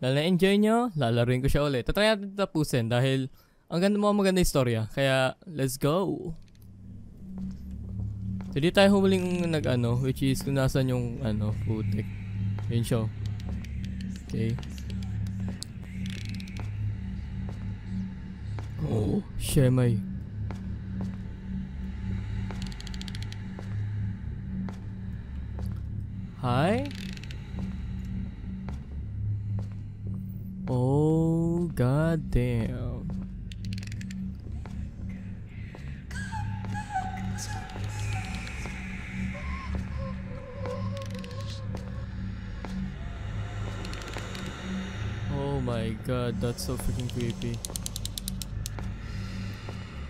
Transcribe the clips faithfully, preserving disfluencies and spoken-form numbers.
lalo na-enjoy nyo, lalaruin ko siya ulit. Tatry natin tapusin dahil ang ganda mo maganda yung storya. Kaya, let's go! So, di tayo huling nag-ano, which is kung nasan yung ano, putik. Yun siya. Okay. Oh, shemay. Hi? Oh, god damn. Oh my god, that's so freaking creepy.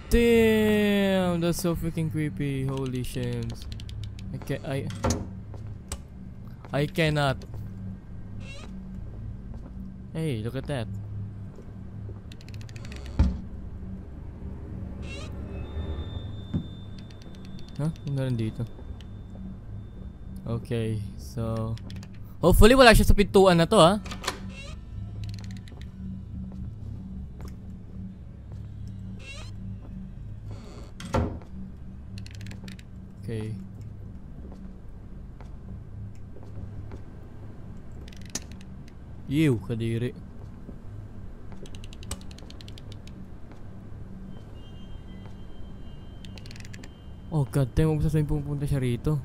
Damn, that's so freaking creepy. Holy shims. I can I I cannot. Hey, look at that. Huh? Meron dito. Okay, so hopefully wala siya sa pintuan na to, ha. Okay. Ew, kadiri. Oh god damn, huwag sasabihin pumunta siya rito.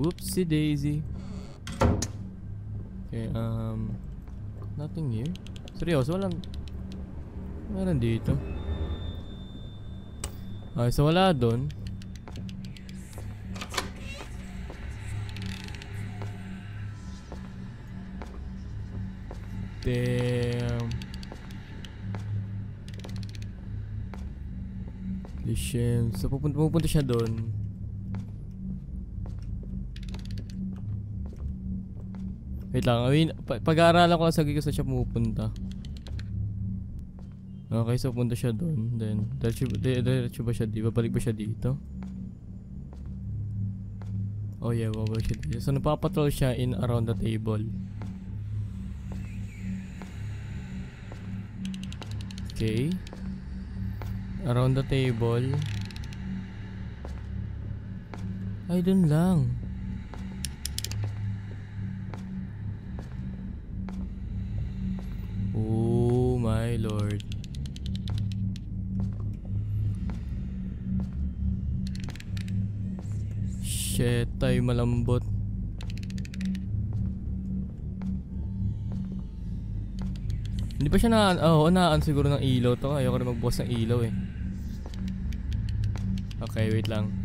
Whoopsie daisy. Okay, um nothing here. Seryoso, walang meron dito. Okay, so wala dun. Damn. The shame. So pupunta, pupunta siya dun. Wait lang, I mean, pag-aaralan ko lang sa gigil sa siya pumupunta. Okay, so punta siya doon. Then, diretso ba siya dito? Babalik ba siya dito? Oh yeah, babalik siya dito. So, napapatrol siya in around the table. Okay. Around the table. Ay, doon lang. Lord. Shit, tayo malambot. Hindi pa siya na oh, naan siguro ng ilaw to. Ayoko rin magbukas ng ilaw eh. Okay, wait lang.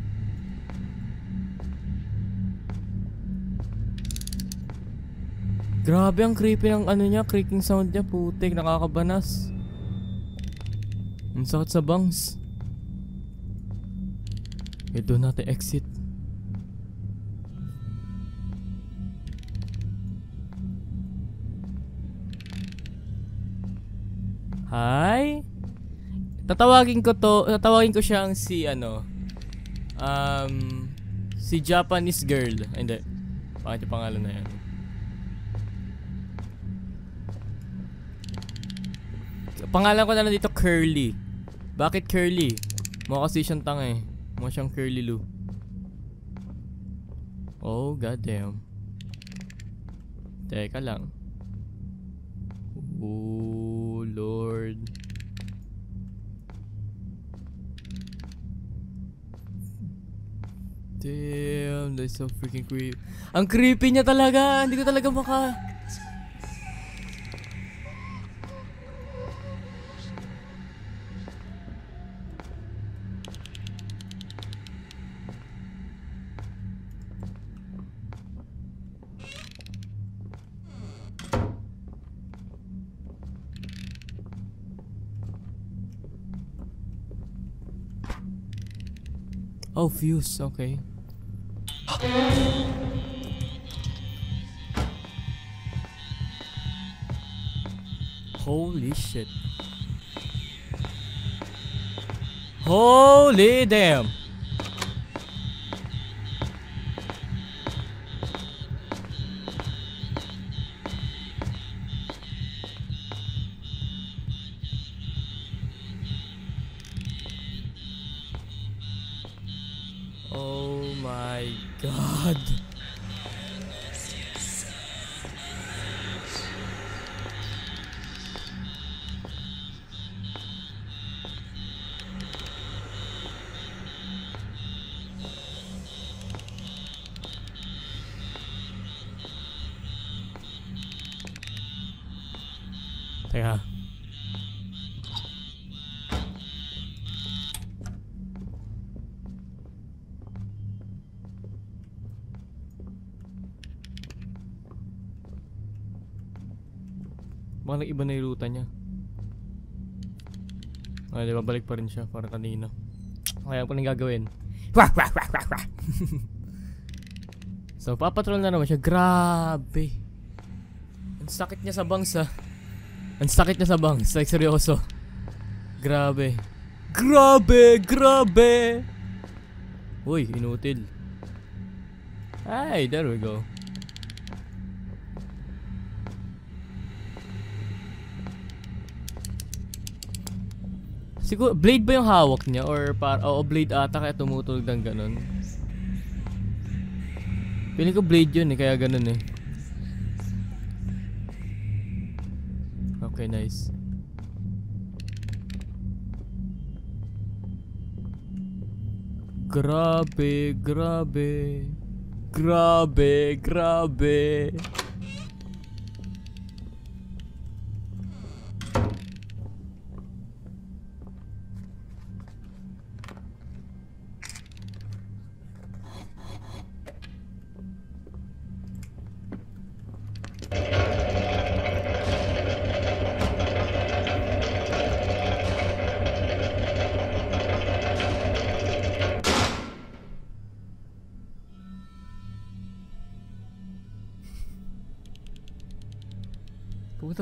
Grabe ang creepy ng ano niya, creaking sound niya, putik, nakakabanas. Ang sakit sa bangs. Eh, doon natin exit. Hi? Tatawagin ko to, tatawagin ko siyang si ano, um, si Japanese girl. Ay, hindi, bakit yung pangalan na yan? Pangalan ko na lang dito, Curly. Bakit Curly? Mukha kasi siyang tanga eh. Mukha siyang Curly Lou. Oh, goddamn. Teka lang. Oh, Lord. Damn, that's so freaking creepy. Ang creepy niya talaga. Hindi ko talaga maka... Oh, fuse, okay. Holy shit. Holy damn. God. Teka. Parang iba na yung ruta niya. Ay, di ba, balik pa rin siya para kanina. Kaya ko nang gagawin. Wah, wah, wah, wah, wah. So, papatrol na naman siya. Grabe. Ang sakit niya sa bangs, ha. Ang sakit niya sa bangs. Like, seryoso. Grabe. Grabe, grabe. Uy, inutil. Ay, there we go. Siguro, blade ba yung hawak niya? Or para, oo, blade ata kaya tumutulog ng ganun. Piling ko blade yun eh, kaya ganun eh. Okay, nice. Grabe, grabe. Grabe, grabe. Pupunta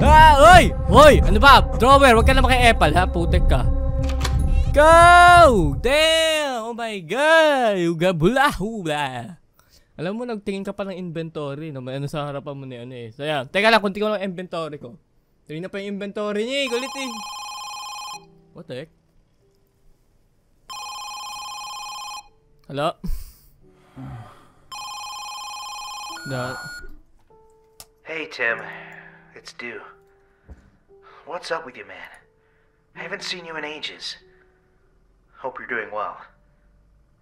Ah, oy! Oy! Ano ba? Drawer! Huwag ka na maki-epal, ha? Putek ka. Go! Damn! Oh my God! Hula-hula! Alam mo, nagtingin ka pa ng inventory. No? Ano sa harapan mo na ano eh. So, yan. Teka lang, kunti ko lang inventory ko. Tingin na pa yung inventory niya eh. Galit eh. What the heck? Hello? Da. Hey, Tim. It's due. What's up with you, man? I haven't seen you in ages. Hope you're doing well.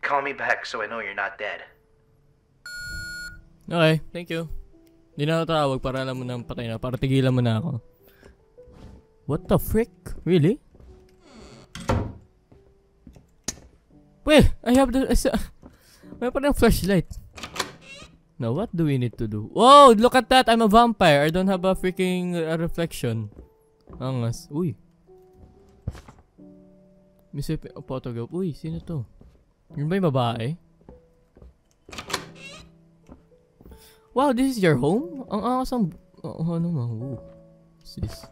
Call me back so I know you're not dead. Okay, thank you. Hindi na natawag para alam mo na patay na, para tigilan mo na ako. What the frick? Really? Wait, I have the... May parang flashlight. Now, what do we need to do? Whoa! Look at that! I'm a vampire! I don't have a freaking uh, reflection. Angas. Uy! Mississippi photograph. Uy! Sino to? Yun ba yung babae? Wow! This is your home? Ang angas ang... Oh, ano nga? Ooh. What's this?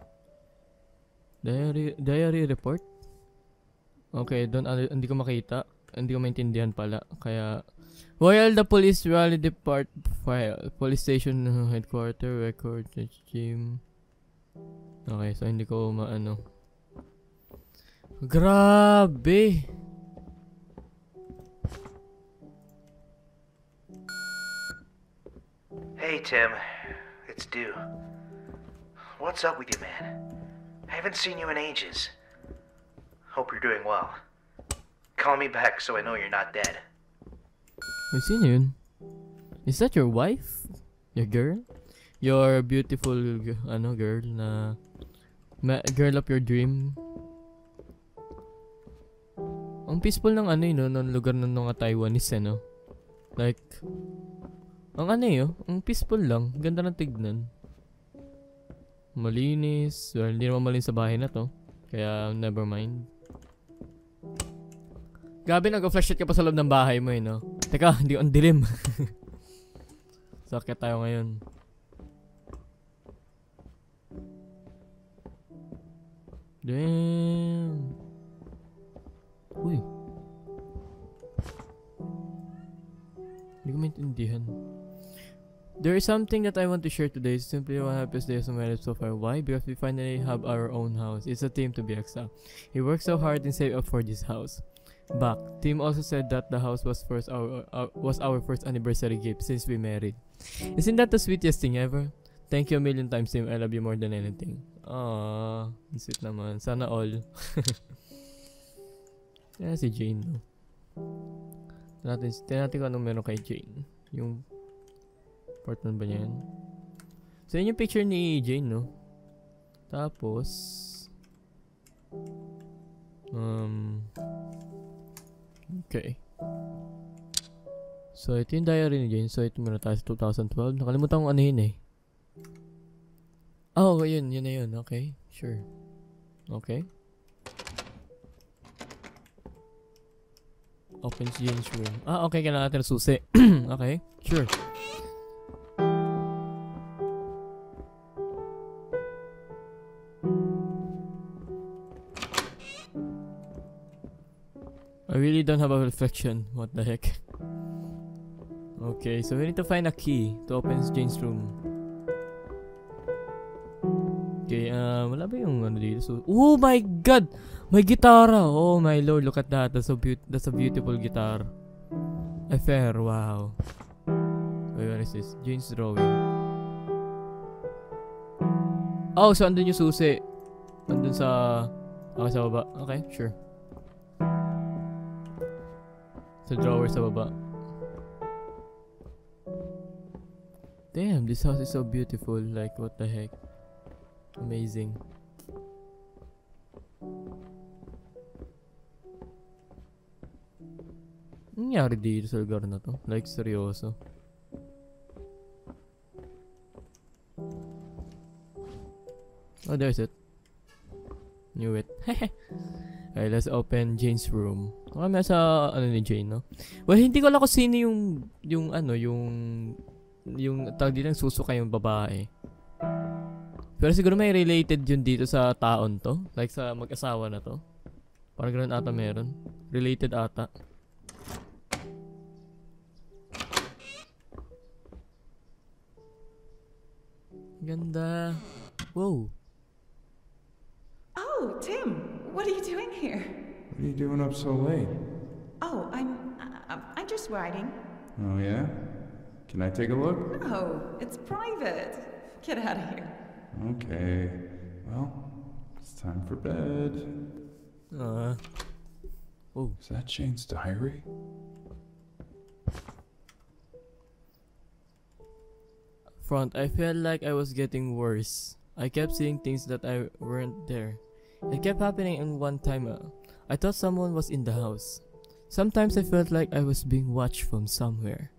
Diary, diary report? Okay, don't... Hindi ko makita. hindi ko maintindihan pala. Kaya, while the police rally depart file, police station headquarters record gym. Okay, so hindi ko maano. Grabe! Hey Tim, it's Dew. What's up with you, man? I haven't seen you in ages. Hope you're doing well. Call me back so I know you're not dead. I've seen you. Is that your wife? Your girl? Your beautiful ano, girl na ma girl of your dream? Ang peaceful ng ano yun, ng lugar ng mga Taiwanese, ano? Like, ang ano yun, ang peaceful lang. Ganda ng tignan. Malinis. Well, hindi naman malinis sa bahay na to. Kaya, never mind. Gabi, nag-flashlight ka pa sa loob ng bahay mo eh, no? Teka, hindi ko ang dilim. Sakit tayo ngayon. Damn. Uy. Hindi ko maintindihan. There is something that I want to share today. It's simply one happiest day of my life so far. Why? Because we finally have our own house. It's a team to be exact. He worked so hard and saved up for this house. Back. Tim also said that the house was first our, our was our first anniversary gift since we married. Isn't that the sweetest thing ever? Thank you a million times, Tim. I love you more than anything. Ah, sweet naman. Sana all. Kaya si Jane, no? Tinatin, tinatin ko anong meron kay Jane. Yung apartment ba niya yan? So yun yung picture ni Jane, no? Tapos Um okay. So ito yung diary ni Jane. So ito muna tayo sa twenty twelve. Nakalimutan ko ano yun eh. Oh, yun. Yun na yun. Okay. Sure. Okay. Open Jane's room. Ah, okay. Kailangan natin susi. Okay. Sure. I really don't have a reflection. What the heck? Okay, so we need to find a key to open Jane's room. Okay, uh, wala ba yung ano dito? So, oh my god! May gitara! Oh my lord, look at that. That's a, be that's a beautiful guitar. F R, wow. Wait, what is this? Jane's drawing. Oh, so andun yung susi. Andun sa... Ah, sa baba. Okay, sure. Sa drawer sa baba. Damn, this house is so beautiful. Like, what the heck? Amazing. Nangyari dito sa lugar na to? Like, seryoso. Oh, there's it. Knew it. Hehe. Okay, let's open Jane's room. Okay, may sa ano ni Jane, no? Well, hindi ko alam kung sino yung, yung ano, yung, yung, tawag dito, susuka yung babae. Pero siguro may related yun dito sa taon to. Like sa mag-asawa na to. Parang ganun ata meron. Related ata. Ganda. Whoa. Oh, Tim. What are you doing here? What are you doing up so late? Oh, I'm... Uh, I'm just writing. Oh, yeah? Can I take a look? No, it's private. Get out of here. Okay. Well, it's time for bed. Uh... Oh. Is that Jane's diary? Front, I felt like I was getting worse. I kept seeing things that I weren't there. It kept happening in one time. Uh, I thought someone was in the house. Sometimes I felt like I was being watched from somewhere.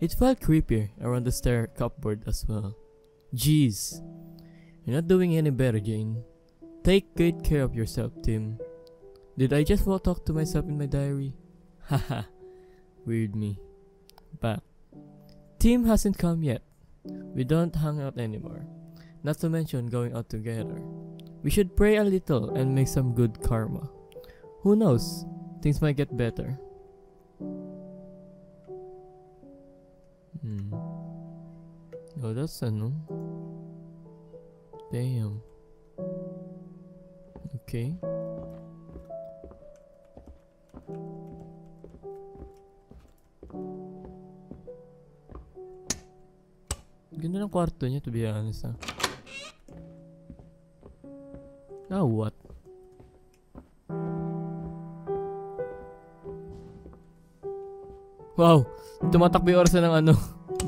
It felt creepier around the stair cupboard as well. Jeez. You're not doing any better, Jane. Take good care of yourself, Tim. Did I just talk to myself in my diary? Haha. Weird me. But Tim hasn't come yet. We don't hang out anymore. Not to mention going out together. We should pray a little and make some good karma. Who knows? Things might get better. Hmm. Oh, that's a no. Damn. Okay. Ganda ng kwarto niya, to be honest, ah. Now what? Wow! Tumatakbo yung oras na ng ano.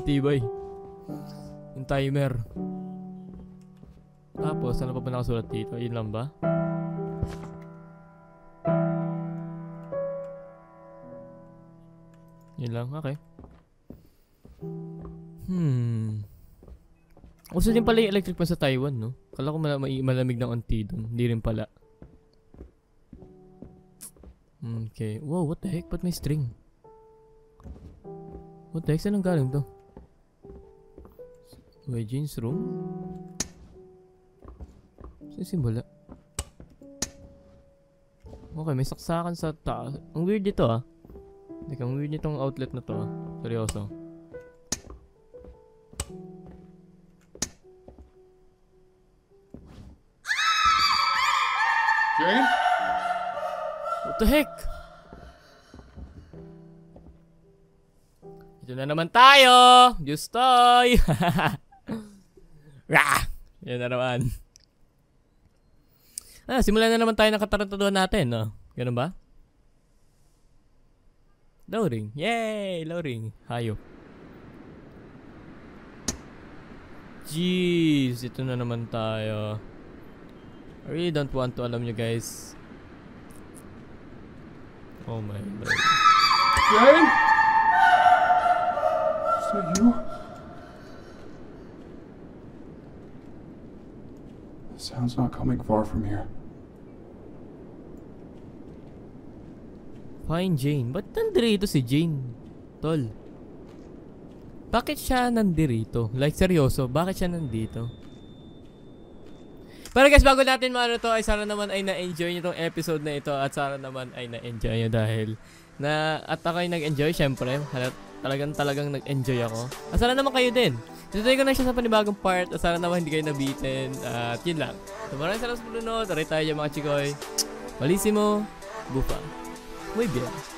Tibay. Yung timer. Tapos, ano pa ba nakasulat dito? Yun lang ba? Yun lang, okay. Hmm. Uso din pala yung electric pan sa Taiwan, no? Kala ko mal malamig ng onti doon. Hindi rin pala. Okay. Wow, what the heck? Ba't may string? What the heck? Saan ang galing to? Wait, Jane's room? Saan yung simbola? Okay, may saksakan sa taas. Ang weird dito, ah. Teka, ang weird nitong outlet na to, ah. Seryoso. Jane? What the heck? Ito na naman tayo! Justoy! Rah! Yan na naman. Ah, simulan na naman tayo ng katarantaduhan natin, no? Ganun ba? Loading. Yay! Loading. Hayop. Jeez! Ito na naman tayo. I really don't want to alam nyo, guys. Oh my god. Jane? So you? The sound's not coming far from here. Fine, Jane. Ba't nandirito si Jane? Tol. Bakit siya nandirito? Like, seryoso, bakit siya nandito? Pero guys, bago natin maano to, ay sana naman ay na-enjoy nyo itong episode na ito. At sana naman ay na-enjoy nyo dahil na at ako'y nag-enjoy, syempre. Halat. Talagang talagang nag-enjoy ako. At sana naman kayo din. Tutuloy ko na siya sa panibagong part. At sana naman hindi kayo nabitin. At yun lang. So maraming salamat sa panonood. Aray tayo mga chikoy. Malissimo. Bufa. Muy bien.